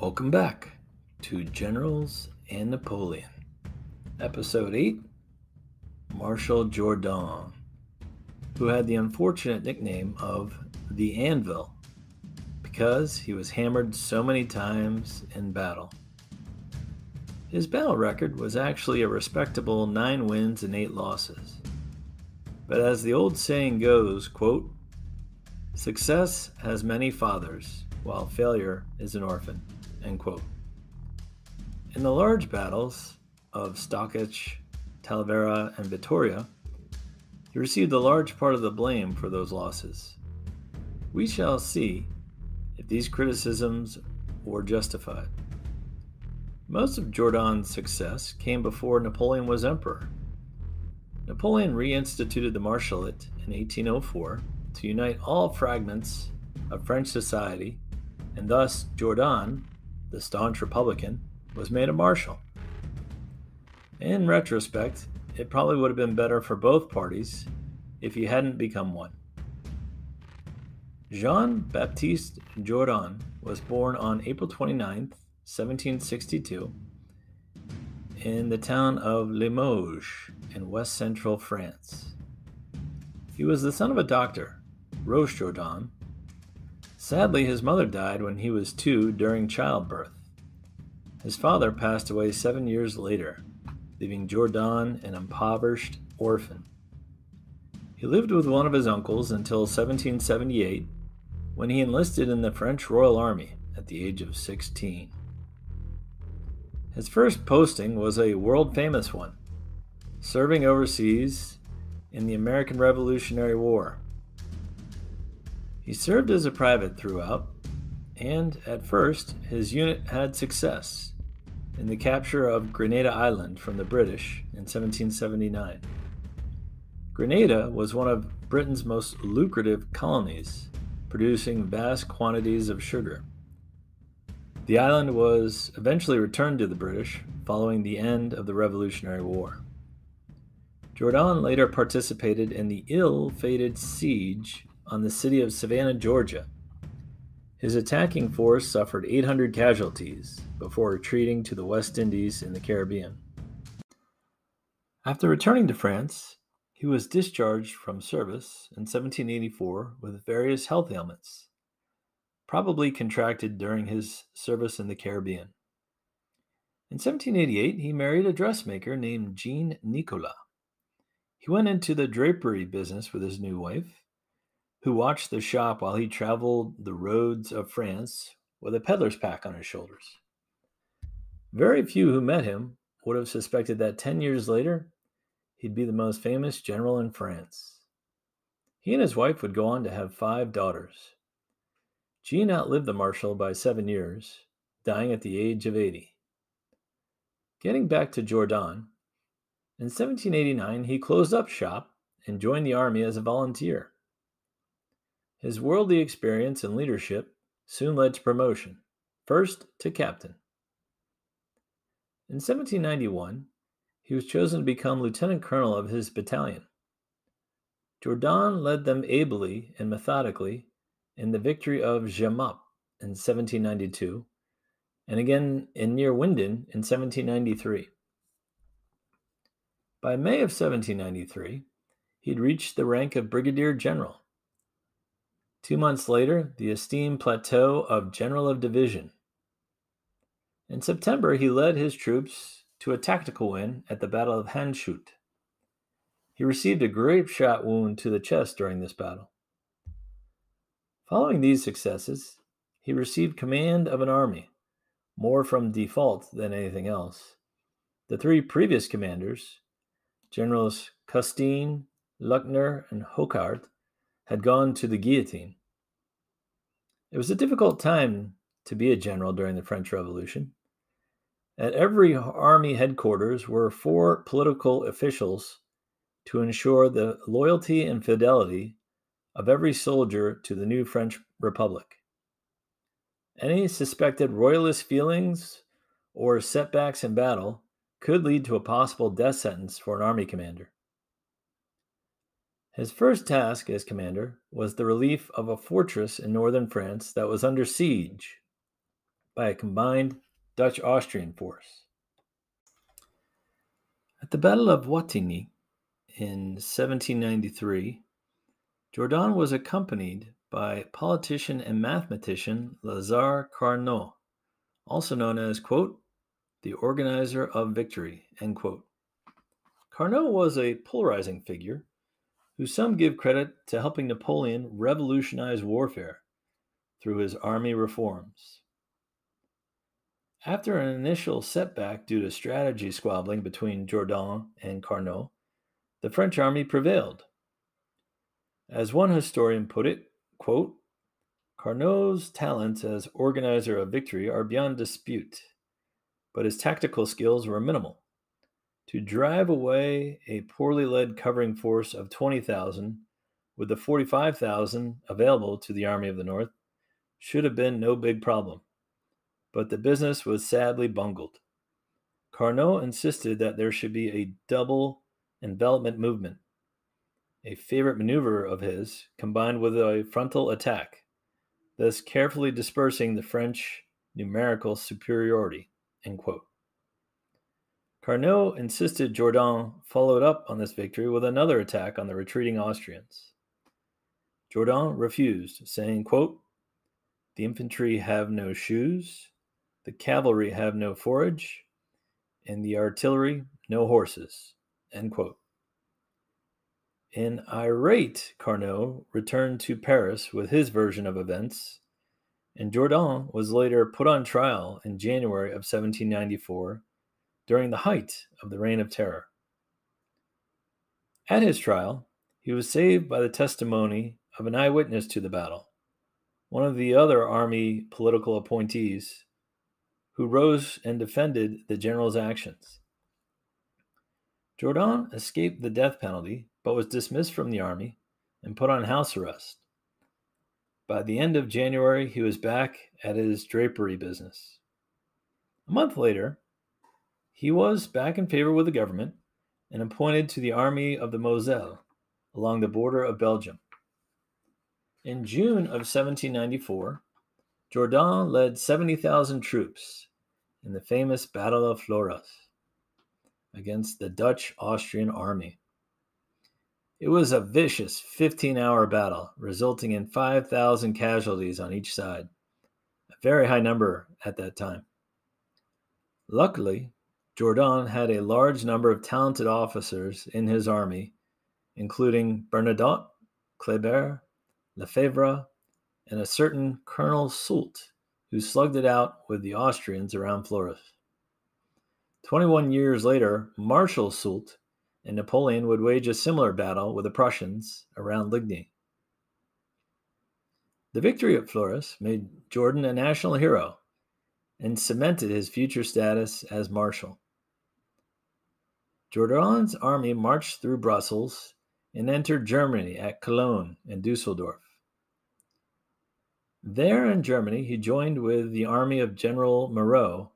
Welcome back to Generals and Napoleon, Episode 8, Marshal Jourdan, who had the unfortunate nickname of the Anvil because he was hammered so many times in battle. His battle record was actually a respectable 9 wins and 8 losses. But as the old saying goes, quote, "Success has many fathers, while failure is an orphan," end quote. In the large battles of Stockach, Talavera, and Vittoria, he received a large part of the blame for those losses. We shall see if these criticisms were justified. Most of Jourdan's success came before Napoleon was emperor. Napoleon reinstituted the Marshallate in 1804 to unite all fragments of French society, and thus Jourdan, the staunch Republican, was made a marshal. In retrospect, it probably would have been better for both parties if he hadn't become one. Jean-Baptiste Jourdan was born on April 29, 1762, in the town of Limoges in west central France. He was the son of a doctor, Roche Jourdan. Sadly, his mother died when he was 2 during childbirth. His father passed away 7 years later, leaving Jourdan an impoverished orphan. He lived with one of his uncles until 1778, when he enlisted in the French Royal Army at the age of 16. His first posting was a world-famous one, serving overseas in the American Revolutionary War. He served as a private throughout, and at first his unit had success in the capture of Grenada Island from the British in 1779. Grenada was one of Britain's most lucrative colonies, producing vast quantities of sugar. The island was eventually returned to the British following the end of the Revolutionary War. Jourdan later participated in the ill-fated siege on the city of Savannah, Georgia. His attacking force suffered 800 casualties before retreating to the West Indies in the Caribbean. After returning to France, he was discharged from service in 1784 with various health ailments, probably contracted during his service in the Caribbean. In 1788, he married a dressmaker named Jeanne Nicola. He went into the drapery business with his new wife, who watched the shop while he traveled the roads of France with a peddler's pack on his shoulders. Very few who met him would have suspected that 10 years later, he'd be the most famous general in France. He and his wife would go on to have 5 daughters. Jeanne outlived the marshal by 7 years, dying at the age of 80. Getting back to Jourdan, in 1789 he closed up shop and joined the army as a volunteer. His worldly experience and leadership soon led to promotion, first to captain. In 1791, he was chosen to become lieutenant colonel of his battalion. Jourdan led them ably and methodically in the victory of Jemappes in 1792, and again in near Winden in 1793. By May of 1793, he'd reached the rank of brigadier general. 2 months later, the esteemed plateau of General of Division. In September, he led his troops to a tactical win at the Battle of Hondschoote. He received a grape shot wound to the chest during this battle. Following these successes, he received command of an army, more from default than anything else. The 3 previous commanders, Generals Custine, Luckner, and Hochart, had gone to the guillotine. It was a difficult time to be a general during the French Revolution. At every army headquarters were 4 political officials to ensure the loyalty and fidelity of every soldier to the new French Republic. Any suspected royalist feelings or setbacks in battle could lead to a possible death sentence for an army commander. His first task as commander was the relief of a fortress in northern France that was under siege by a combined Dutch-Austrian force. At the Battle of Wattigny in 1793, Jourdan was accompanied by politician and mathematician Lazare Carnot, also known as, quote, the organizer of victory, end quote. Carnot was a polarizing figure who some give credit to helping Napoleon revolutionize warfare through his army reforms. After an initial setback due to strategy squabbling between Jourdan and Carnot, the French army prevailed. As one historian put it, quote, Carnot's talents as organizer of victory are beyond dispute, but his tactical skills were minimal. To drive away a poorly led covering force of 20,000 with the 45,000 available to the Army of the North should have been no big problem, but the business was sadly bungled. Carnot insisted that there should be a double envelopment movement, a favorite maneuver of his, combined with a frontal attack, thus carefully dispersing the French numerical superiority, end quote. Carnot insisted Jourdan followed up on this victory with another attack on the retreating Austrians. Jourdan refused, saying, quote, the infantry have no shoes, the cavalry have no forage, and the artillery no horses, end quote. An irate Carnot returned to Paris with his version of events, and Jourdan was later put on trial in January of 1794 during the height of the Reign of Terror. At his trial, he was saved by the testimony of an eyewitness to the battle, one of the other army political appointees who rose and defended the general's actions. Jourdan escaped the death penalty, but was dismissed from the army and put on house arrest. By the end of January, he was back at his drapery business. A month later, he was back in favor with the government and appointed to the Army of the Moselle along the border of Belgium. In June of 1794, Jourdan led 70,000 troops in the famous Battle of Fleurus against the Dutch-Austrian army. It was a vicious 15-hour battle, resulting in 5,000 casualties on each side, a very high number at that time. Luckily, Jourdan had a large number of talented officers in his army, including Bernadotte, Kleber, Lefebvre, and a certain Colonel Soult, who slugged it out with the Austrians around Fleurus. 21 years later, Marshal Soult and Napoleon would wage a similar battle with the Prussians around Ligny. The victory at Fleurus made Jourdan a national hero and cemented his future status as marshal. Jourdan's army marched through Brussels and entered Germany at Cologne and Dusseldorf. There in Germany, he joined with the army of General Moreau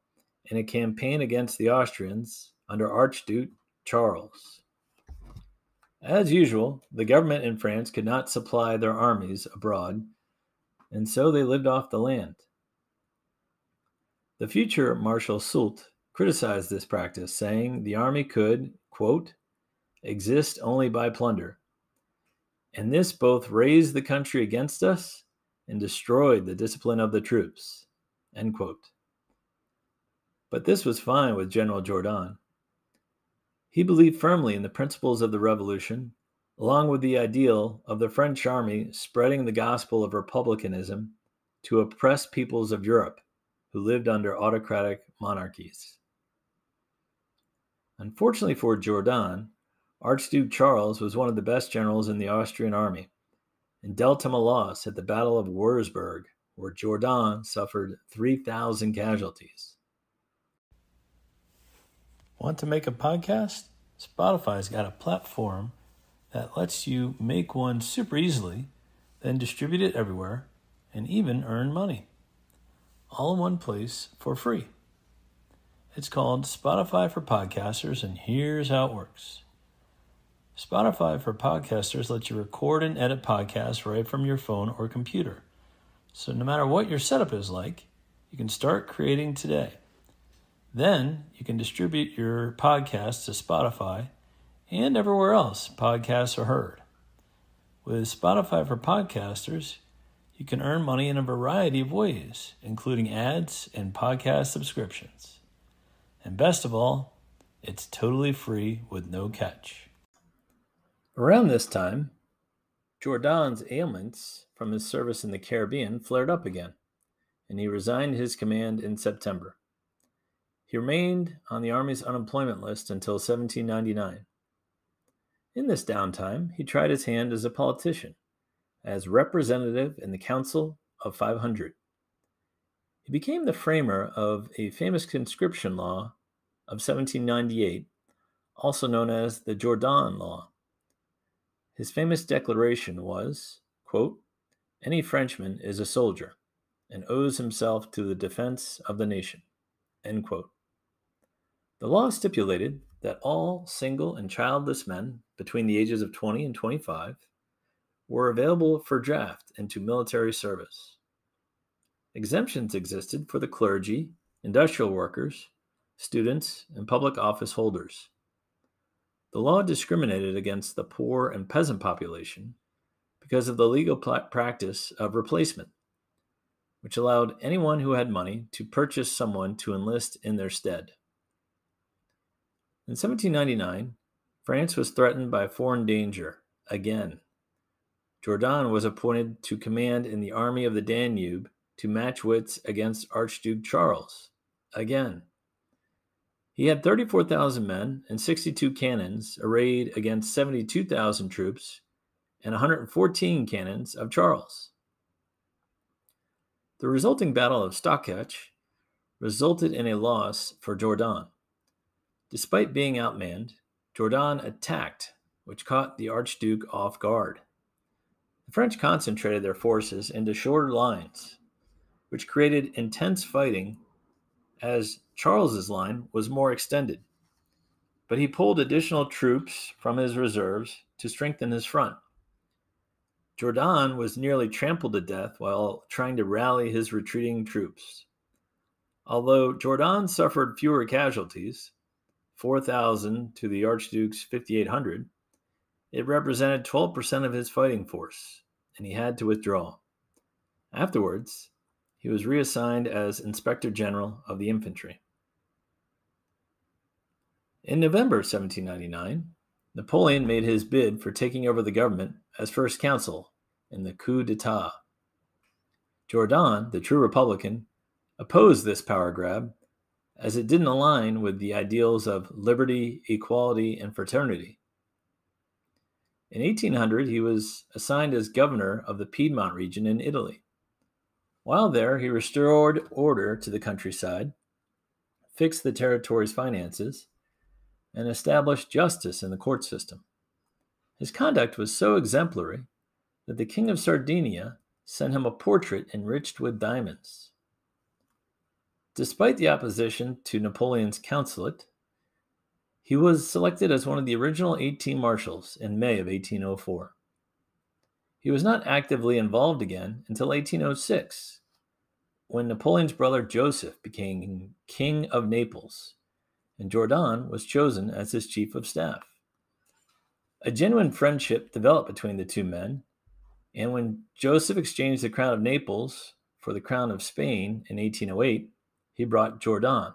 in a campaign against the Austrians under Archduke Charles. As usual, the government in France could not supply their armies abroad, and so they lived off the land. The future Marshal Soult criticized this practice, saying the army could, quote, exist only by plunder, and this both raised the country against us and destroyed the discipline of the troops, end quote. But this was fine with General Jourdan. He believed firmly in the principles of the revolution, along with the ideal of the French army spreading the gospel of republicanism to oppressed peoples of Europe who lived under autocratic monarchies. Unfortunately for Jourdan, Archduke Charles was one of the best generals in the Austrian army and dealt him a loss at the Battle of Würzburg, where Jourdan suffered 3,000 casualties. Want to make a podcast? Spotify's got a platform that lets you make one super easily, then distribute it everywhere, and even earn money. All in one place for free. It's called Spotify for Podcasters, and here's how it works. Spotify for Podcasters lets you record and edit podcasts right from your phone or computer. So no matter what your setup is like, You can start creating today. Then you can distribute your podcast to Spotify and everywhere else podcasts are heard. With Spotify for Podcasters, you can earn money in a variety of ways, including ads and podcast subscriptions. And best of all, it's totally free with no catch. Around this time, Jourdan's ailments from his service in the Caribbean flared up again, and he resigned his command in September. He remained on the Army's unemployment list until 1799. In this downtime, he tried his hand as a politician, as representative in the Council of 500. He became the framer of a famous conscription law of 1798, also known as the Jourdan Law. His famous declaration was, quote, "Any Frenchman is a soldier and owes himself to the defense of the nation," end quote. The law stipulated that all single and childless men between the ages of 20 and 25 were available for draft into military service. Exemptions existed for the clergy, industrial workers, students, and public office holders. The law discriminated against the poor and peasant population because of the legal practice of replacement, which allowed anyone who had money to purchase someone to enlist in their stead. In 1799, France was threatened by foreign danger again. Jourdan was appointed to command in the Army of the Danube to match wits against Archduke Charles again. He had 34,000 men and 62 cannons arrayed against 72,000 troops and 114 cannons of Charles. The resulting Battle of Stockach resulted in a loss for Jourdan. Despite being outmanned, Jourdan attacked, which caught the Archduke off guard. The French concentrated their forces into shorter lines, which created intense fighting as Charles's line was more extended, but he pulled additional troops from his reserves to strengthen his front. Jourdan was nearly trampled to death while trying to rally his retreating troops. Although Jourdan suffered fewer casualties, 4,000 to the Archduke's 5,800, it represented 12% of his fighting force, and he had to withdraw. Afterwards, he was reassigned as Inspector General of the Infantry. In November 1799, Napoleon made his bid for taking over the government as First Consul in the coup d'etat. Jourdan, the true Republican, opposed this power grab as it didn't align with the ideals of liberty, equality, and fraternity. In 1800, he was assigned as governor of the Piedmont region in Italy. While there, he restored order to the countryside, fixed the territory's finances, and established justice in the court system. His conduct was so exemplary that the King of Sardinia sent him a portrait enriched with diamonds. Despite the opposition to Napoleon's consulate, he was selected as one of the original 18 marshals in May of 1804. He was not actively involved again until 1806, when Napoleon's brother Joseph became King of Naples, and Jourdan was chosen as his chief of staff. A genuine friendship developed between the two men, and when Joseph exchanged the crown of Naples for the crown of Spain in 1808, he brought Jourdan.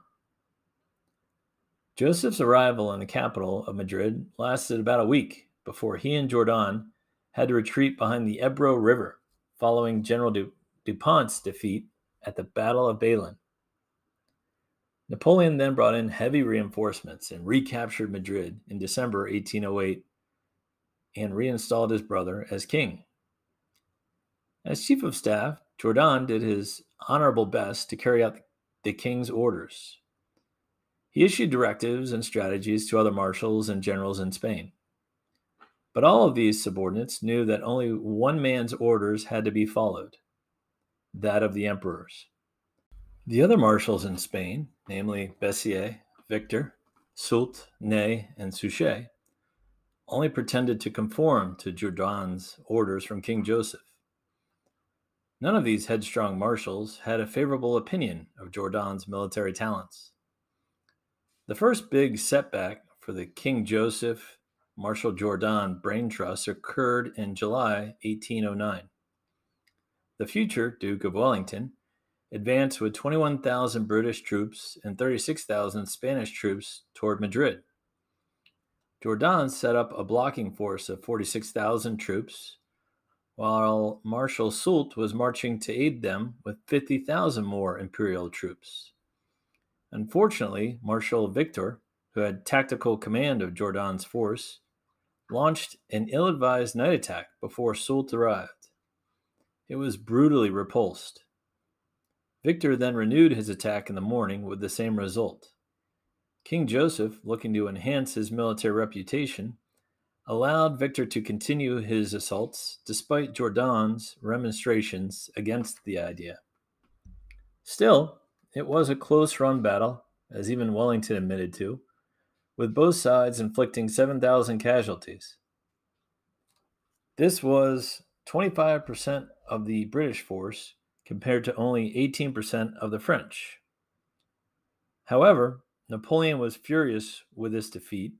Joseph's arrival in the capital of Madrid lasted about a week before he and Jourdan had to retreat behind the Ebro River following General Dupont's defeat at the Battle of Balen. Napoleon then brought in heavy reinforcements and recaptured Madrid in December 1808 and reinstalled his brother as king. As chief of staff, Jourdan did his honorable best to carry out the king's orders. He issued directives and strategies to other marshals and generals in Spain. But all of these subordinates knew that only one man's orders had to be followed, that of the emperor's. The other marshals in Spain, namely Bessières, Victor, Soult, Ney, and Suchet, only pretended to conform to Jourdan's orders from King Joseph. None of these headstrong marshals had a favorable opinion of Jourdan's military talents. The first big setback for the King Joseph Marshal Jourdan brain trust occurred in July 1809. The future Duke of Wellington advanced with 21,000 British troops and 36,000 Spanish troops toward Madrid. Jourdan set up a blocking force of 46,000 troops, while Marshal Soult was marching to aid them with 50,000 more imperial troops. Unfortunately, Marshal Victor, who had tactical command of Jourdan's force, launched an ill-advised night attack before Soult arrived. It was brutally repulsed. Victor then renewed his attack in the morning with the same result. King Joseph, looking to enhance his military reputation, allowed Victor to continue his assaults despite Jourdan's remonstrations against the idea. Still, it was a close-run battle, as even Wellington admitted to, with both sides inflicting 7,000 casualties. This was 25% of the British force compared to only 18% of the French. However, Napoleon was furious with this defeat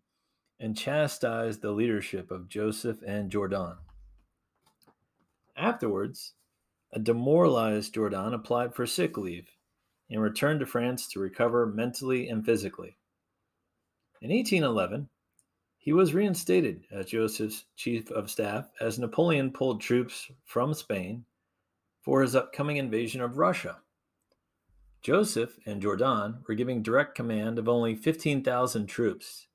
and chastised the leadership of Joseph and Jourdan. Afterwards, a demoralized Jourdan applied for sick leave and returned to France to recover mentally and physically. In 1811, he was reinstated as Joseph's chief of staff as Napoleon pulled troops from Spain for his upcoming invasion of Russia. Joseph and Jourdan were giving direct command of only 15,000 troops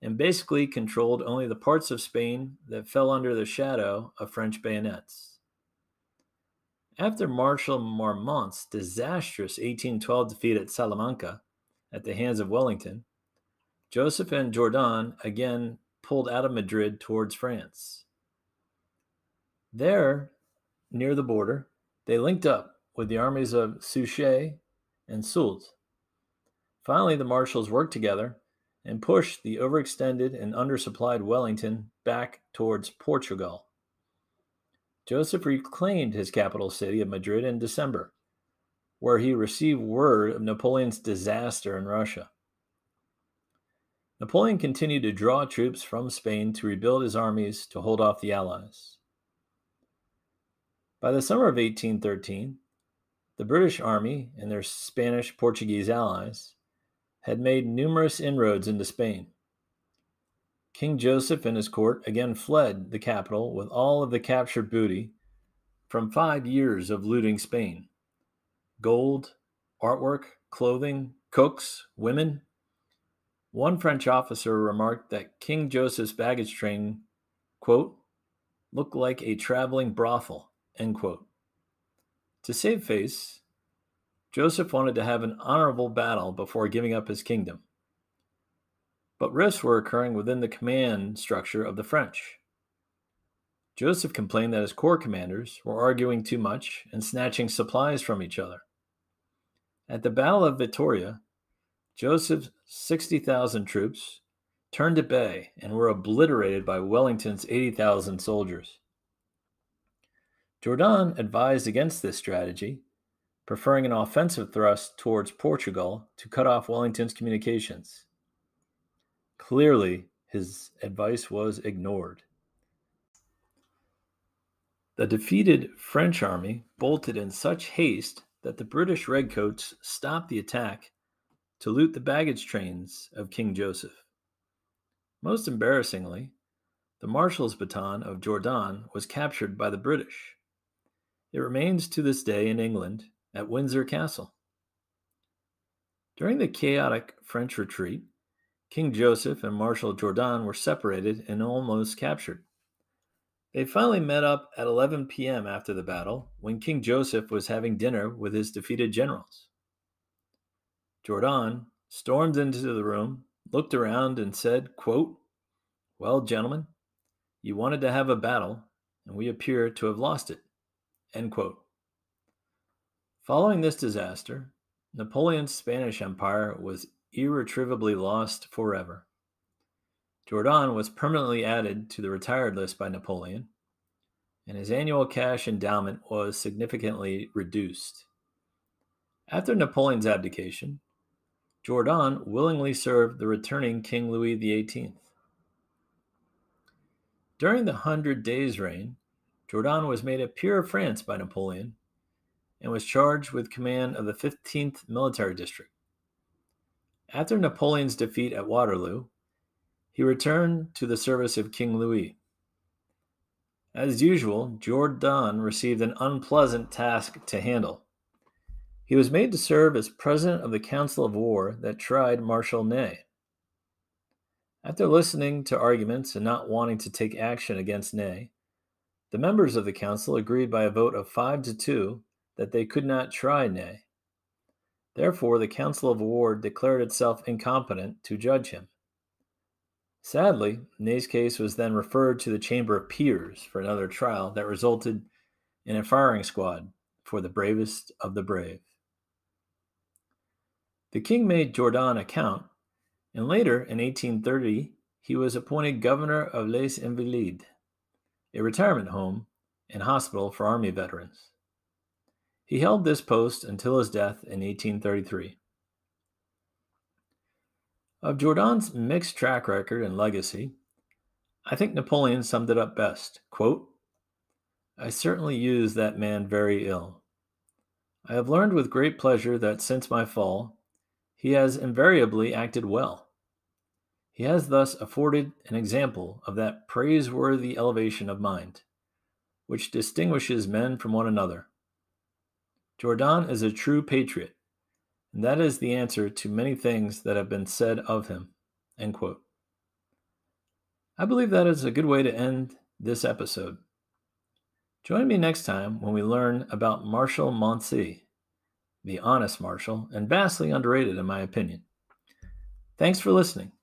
and basically controlled only the parts of Spain that fell under the shadow of French bayonets. After Marshal Marmont's disastrous 1812 defeat at Salamanca at the hands of Wellington, Joseph and Jourdan again pulled out of Madrid towards France. There, near the border, they linked up with the armies of Suchet and Soult. Finally, the marshals worked together and pushed the overextended and undersupplied Wellington back towards Portugal. Joseph reclaimed his capital city of Madrid in December, where he received word of Napoleon's disaster in Russia. Napoleon continued to draw troops from Spain to rebuild his armies to hold off the Allies. By the summer of 1813, the British army and their Spanish-Portuguese allies had made numerous inroads into Spain. King Joseph and his court again fled the capital with all of the captured booty from 5 years of looting Spain. Gold, artwork, clothing, cooks, women. One French officer remarked that King Joseph's baggage train, quote, looked like a traveling brothel, end quote. To save face, Joseph wanted to have an honorable battle before giving up his kingdom. But rifts were occurring within the command structure of the French. Joseph complained that his corps commanders were arguing too much and snatching supplies from each other. At the Battle of Vittoria, Joseph's 60,000 troops turned at bay and were obliterated by Wellington's 80,000 soldiers. Jourdan advised against this strategy, preferring an offensive thrust towards Portugal to cut off Wellington's communications. Clearly, his advice was ignored. The defeated French army bolted in such haste that the British redcoats stopped the attack to loot the baggage trains of King Joseph. Most embarrassingly, the marshal's baton of Jourdan was captured by the British. It remains to this day in England at Windsor Castle. During the chaotic French retreat, King Joseph and Marshal Jourdan were separated and almost captured. They finally met up at 11 p.m. after the battle when King Joseph was having dinner with his defeated generals. Jourdan stormed into the room, looked around, and said, quote, well, gentlemen, you wanted to have a battle, and we appear to have lost it. End quote. Following this disaster, Napoleon's Spanish Empire was irretrievably lost forever. Jourdan was permanently added to the retired list by Napoleon, and his annual cash endowment was significantly reduced. After Napoleon's abdication, Jourdan willingly served the returning King Louis XVIII. During the 100 Days' reign, Jourdan was made a peer of France by Napoleon and was charged with command of the 15th Military District. After Napoleon's defeat at Waterloo, he returned to the service of King Louis. As usual, Jourdan received an unpleasant task to handle. He was made to serve as president of the Council of War that tried Marshal Ney. After listening to arguments and not wanting to take action against Ney, the members of the council agreed by a vote of 5-2 that they could not try Ney. Therefore, the Council of War declared itself incompetent to judge him. Sadly, Ney's case was then referred to the Chamber of Peers for another trial that resulted in a firing squad for the bravest of the brave. The king made Jourdan a count, and later, in 1830, he was appointed governor of Les Invalides, a retirement home and hospital for army veterans. He held this post until his death in 1833. Of Jourdan's mixed track record and legacy, I think Napoleon summed it up best. Quote, "I certainly used that man very ill. I have learned with great pleasure that since my fall, he has invariably acted well. He has thus afforded an example of that praiseworthy elevation of mind, which distinguishes men from one another. Jourdan is a true patriot, and that is the answer to many things that have been said of him." End quote. I believe that is a good way to end this episode. Join me next time when we learn about Marshal Moncey, the honest marshal, and vastly underrated in my opinion. Thanks for listening.